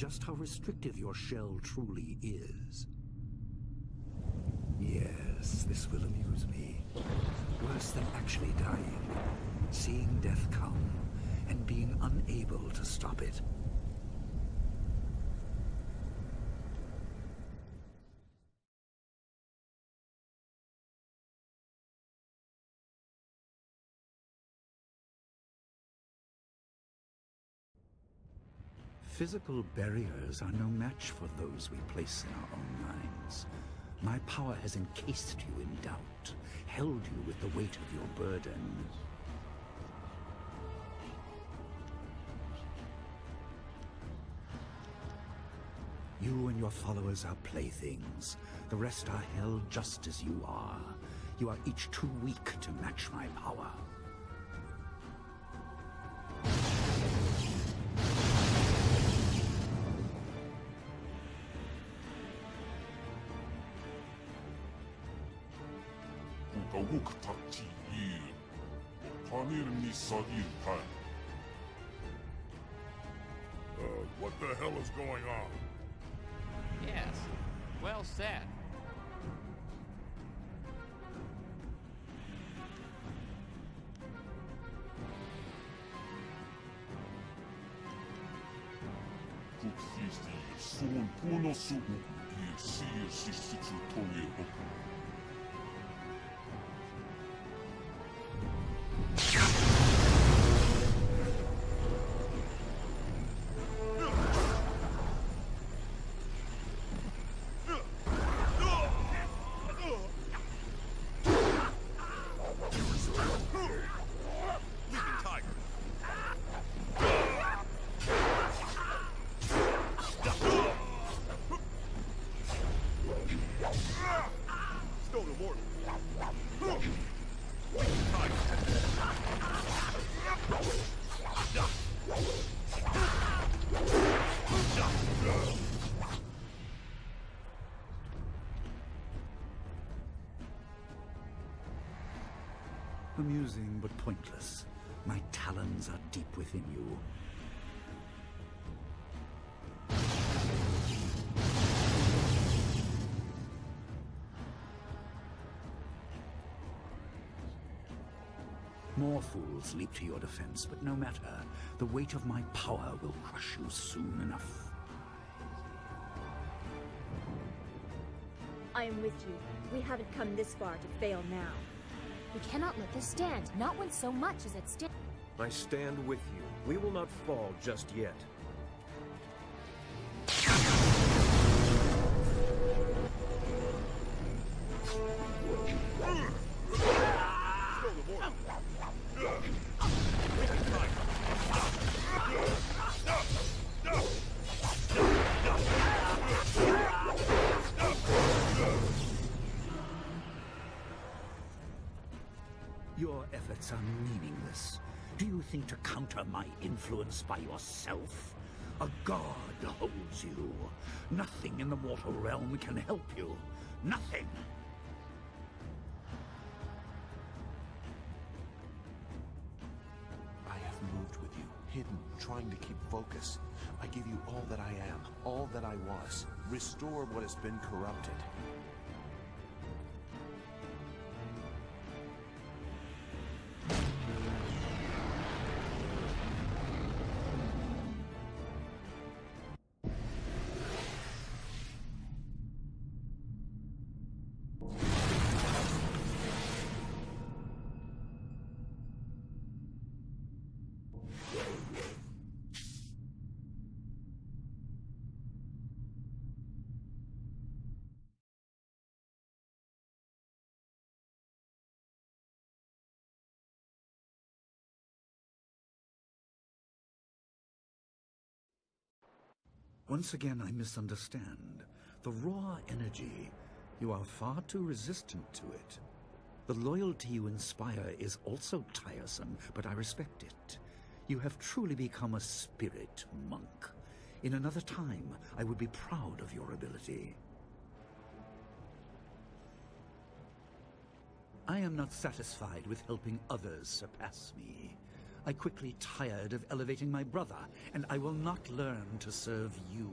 just how restrictive your shell truly is. Yes, this will amuse me. Worse than actually dying, seeing death come, and being unable to stop it. Physical barriers are no match for those we place in our own minds. My power has encased you in doubt, held you with the weight of your burden. You and your followers are playthings. The rest are held just as you are. You are each too weak to match my power. What the hell is going on? Yes, well said. Amusing but pointless. My talons are deep within you. More fools leap to your defense, but no matter. The weight of my power will crush you soon enough. I am with you. We haven't come this far to fail now. We cannot let this stand, not when so much is at stake. I stand with you. We will not fall just yet. To counter my influence by yourself. A god holds you. Nothing in the mortal realm can help you. Nothing. I have moved with you, hidden, trying to keep focus. I give you all that I am, all that I was. Restore what has been corrupted. Once again, I misunderstand. The raw energy, you are far too resistant to it. The loyalty you inspire is also tiresome, but I respect it. You have truly become a spirit monk. In another time, I would be proud of your ability. I am not satisfied with helping others surpass me. I quickly tired of elevating my brother, and I will not learn to serve you.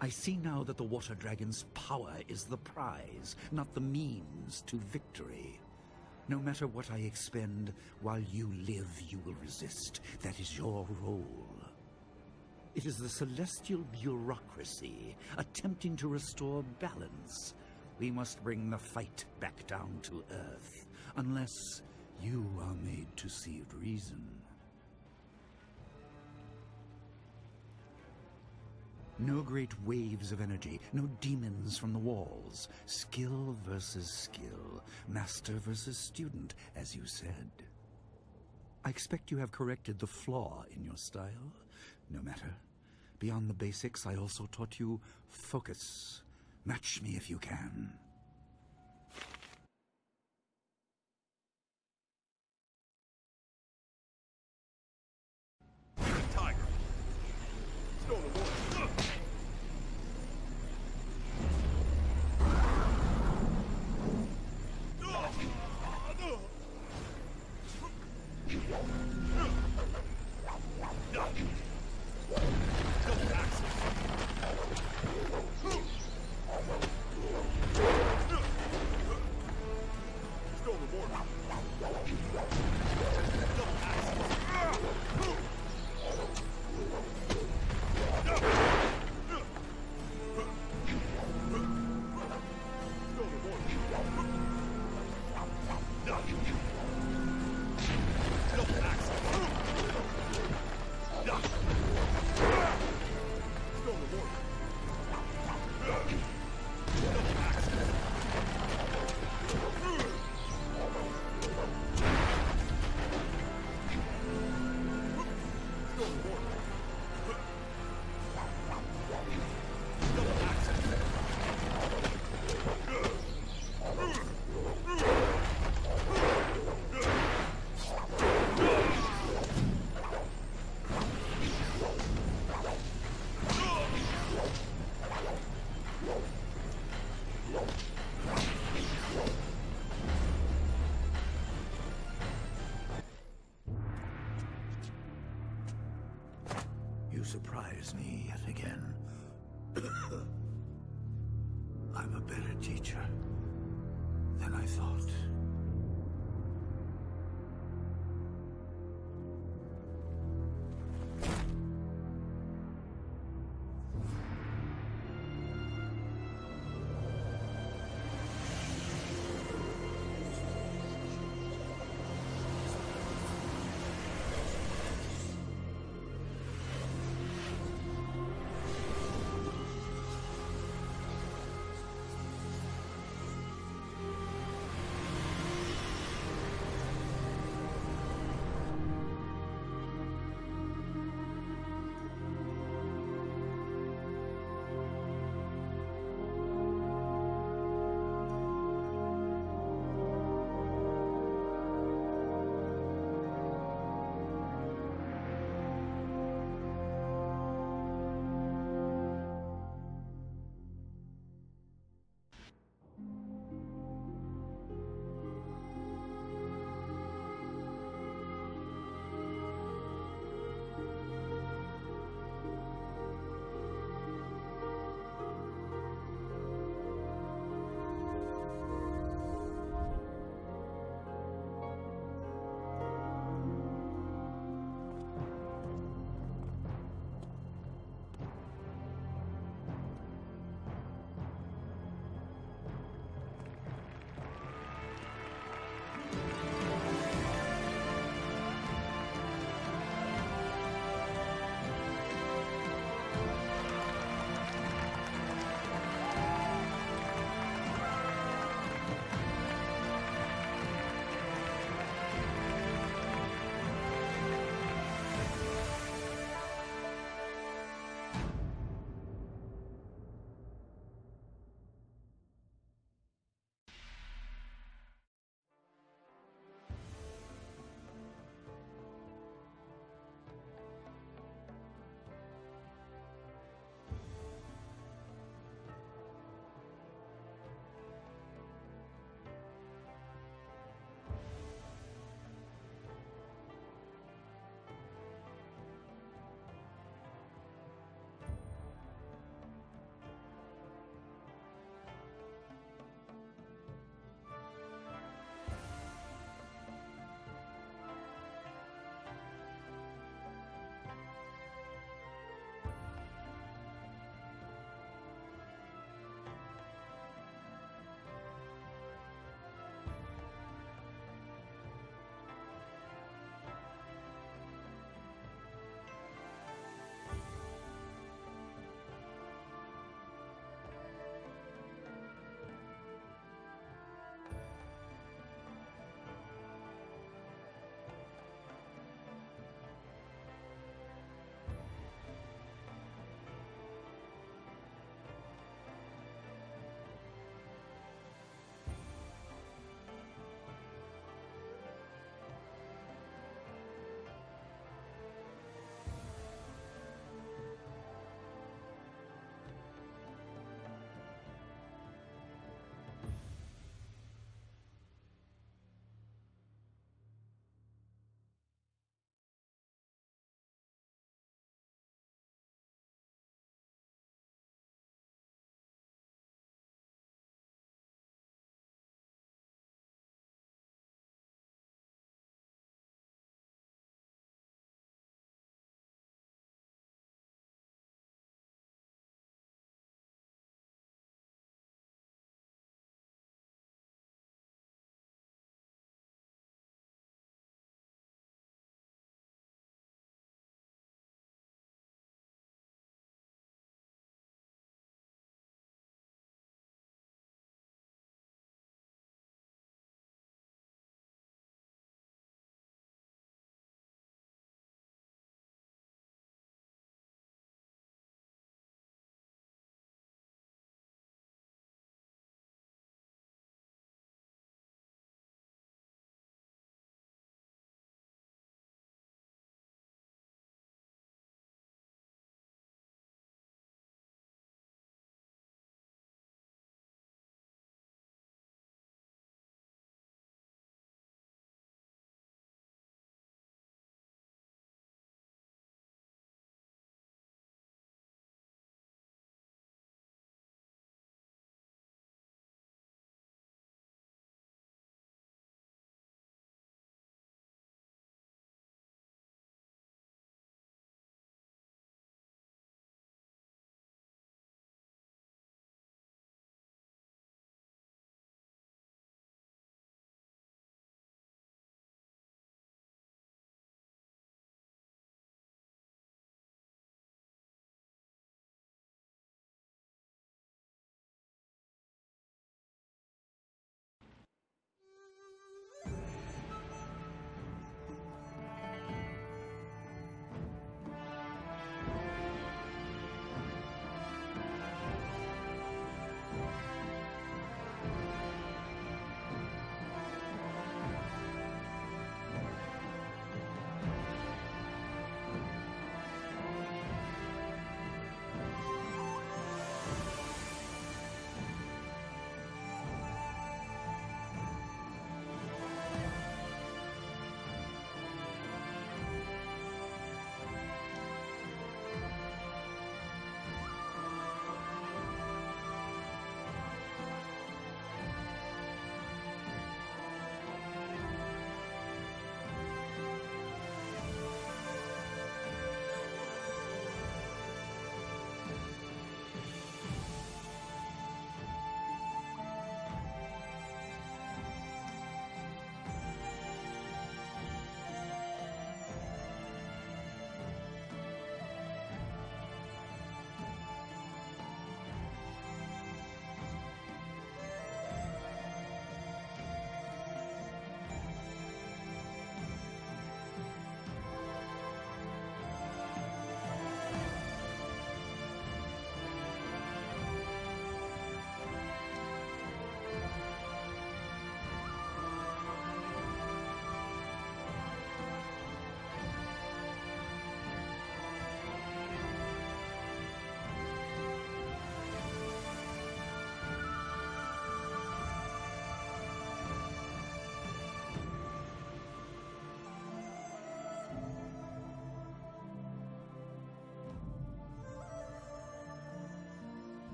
I see now that the water dragon's power is the prize, not the means to victory. No matter what I expend, while you live, you will resist. That is your role. It is the celestial bureaucracy attempting to restore balance. We must bring the fight back down to Earth, unless you are made to see reason. No great waves of energy, no demons from the walls. Skill versus skill, master versus student, as you said. I expect you have corrected the flaw in your style. No matter. Beyond the basics, I also taught you focus. Match me if you can. Tiger. Stole the water. Surprise me yet again. I'm a better teacher than I thought.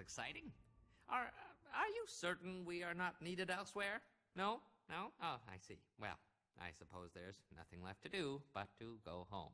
exciting. Are you certain we are not needed elsewhere? No? No? Oh, I see. Well, I suppose there's nothing left to do but to go home.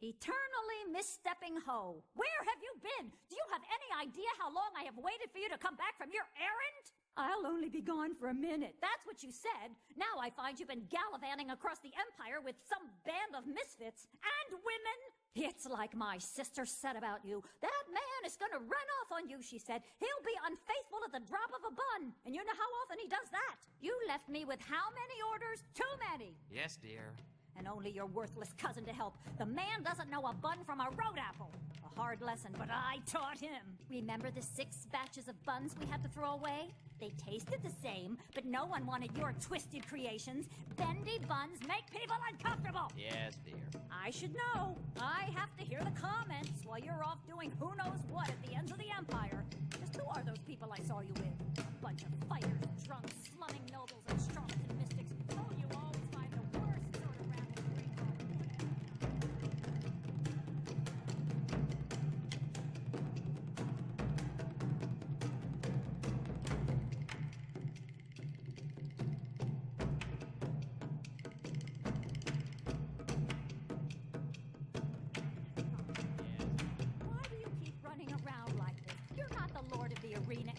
Eternally misstepping hoe. Where have you been? Do you have any idea how long I have waited for you to come back from your errand? I'll only be gone for a minute. That's what you said. Now I find you've been gallivanting across the Empire with some band of misfits and women. It's like my sister said about you. That man is going to run off on you, she said. He'll be unfaithful at the drop of a bun. And you know how often he does that. You left me with how many orders? Too many. Yes, dear. And only your worthless cousin to help. The man doesn't know a bun from a road apple. A hard lesson, but I taught him. Remember the 6 batches of buns we had to throw away? They tasted the same, but no one wanted your twisted creations. Bendy buns make people uncomfortable. Yes, dear. I should know. I have to hear the comments while you're off doing who knows what at the ends of the Empire. Just who are those people I saw you with? A bunch of fighters, drunks, slumming nobles, and strong.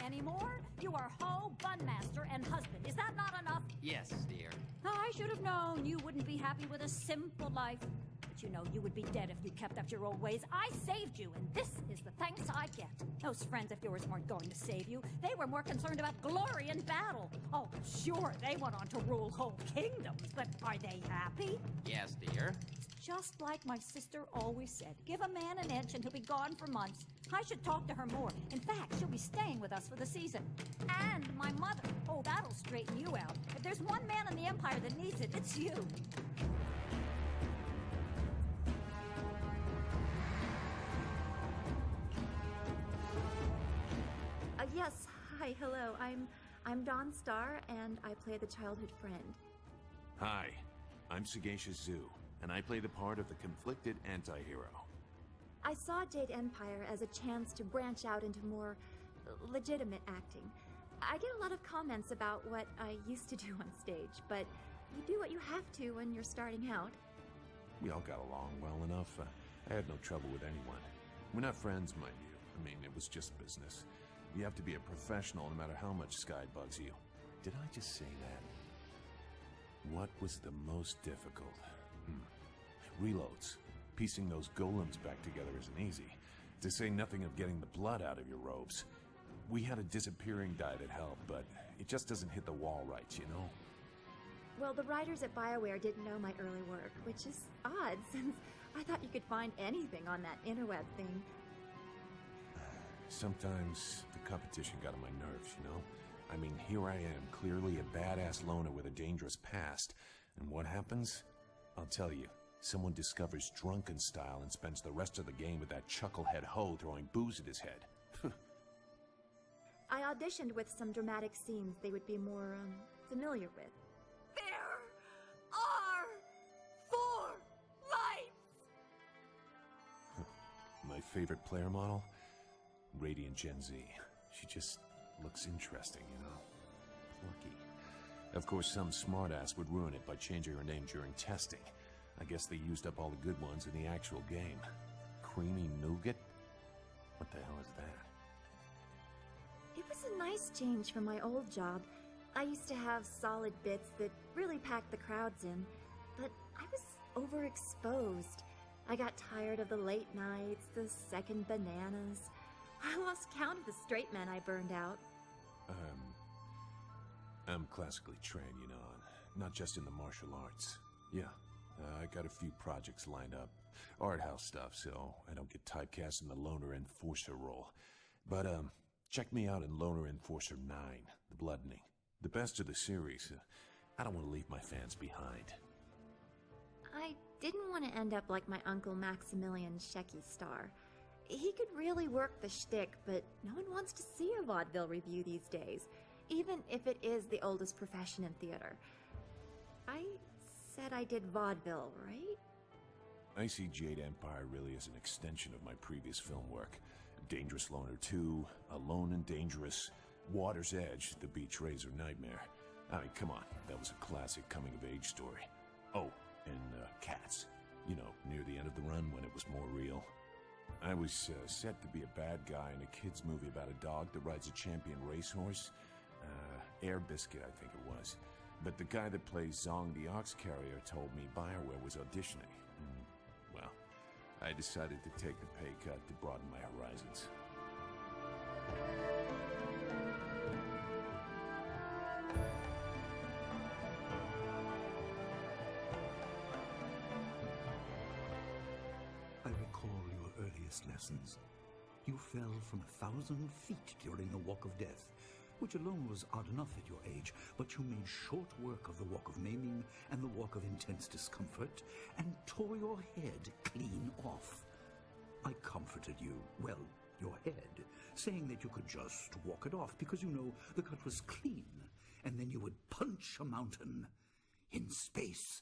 Anymore? You are hoe, bunmaster, and husband. Is that not enough? Yes, dear. I should have known you wouldn't be happy with a simple life. But you know you would be dead if you kept up your old ways. I saved you, and this is the thanks I get. Those friends of yours weren't going to save you. They were more concerned about glory and battle. Oh, sure, they went on to rule whole kingdoms, but are they happy? Yes, dear. Just like my sister always said, give a man an inch and he'll be gone for months. I should talk to her more. In fact, she'll be staying with us for the season. And my mother. Oh, that'll straighten you out. If there's one man in the Empire that needs it, it's you. Yes, hi, hello. I'm Dawn Star, and I play the childhood friend. Hi, I'm Sagacious Zoo. And I play the part of the conflicted anti-hero. I saw Jade Empire as a chance to branch out into more legitimate acting. I get a lot of comments about what I used to do on stage, but you do what you have to when you're starting out. We all got along well enough. I had no trouble with anyone. We're not friends, mind you. I mean, it was just business. You have to be a professional no matter how much Sky bugs you. Did I just say that? What was the most difficult? Reloads. Piecing those golems back together isn't easy, to say nothing of getting the blood out of your robes. We had a disappearing die that helped, but it just doesn't hit the wall right, you know? Well, the writers at BioWare didn't know my early work, which is odd, since I thought you could find anything on that interweb thing. Sometimes the competition got on my nerves, you know? I mean, here I am, clearly a badass loner with a dangerous past, and what happens? I'll tell you, someone discovers drunken style and spends the rest of the game with that chucklehead hoe throwing booze at his head. I auditioned with some dramatic scenes they would be more, familiar with. There are 4 lights! My favorite player model? Radiant Gen Z. She just looks interesting, you know? Plucky. Of course, some smartass would ruin it by changing her name during testing. I guess they used up all the good ones in the actual game. Creamy Nougat? What the hell is that? It was a nice change from my old job. I used to have solid bits that really packed the crowds in, but I was overexposed. I got tired of the late nights, the second bananas. I lost count of the straight men I burned out. I'm classically trained, you know, not just in the martial arts. Yeah, I got a few projects lined up. Art house stuff, so I don't get typecast in the Loner Enforcer role. But, check me out in Loner Enforcer 9, The Bloodening. The best of the series. I don't want to leave my fans behind. I didn't want to end up like my uncle Maximilian Shecky star. He could really work the shtick, but no one wants to see a vaudeville review these days. Even if it is the oldest profession in theater. I said I did vaudeville, right? I see Jade Empire really as an extension of my previous film work. Dangerous Loner 2, Alone and Dangerous, Water's Edge, The Beach Razor Nightmare. I mean, come on, that was a classic coming-of-age story. Oh, and Cats. You know, near the end of the run when it was more real. I was set to be a bad guy in a kid's movie about a dog that rides a champion racehorse. Air Biscuit, I think it was. But the guy that plays Zong the Ox Carrier told me BioWare was auditioning. And, well, I decided to take the pay cut to broaden my horizons. I recall your earliest lessons. You fell from 1,000 feet during the Walk of Death, which alone was odd enough at your age, but you made short work of the Walk of Maiming and the Walk of Intense Discomfort, and tore your head clean off. I comforted you, well, your head, saying that you could just walk it off, because, you know, the cut was clean, and then you would punch a mountain in space.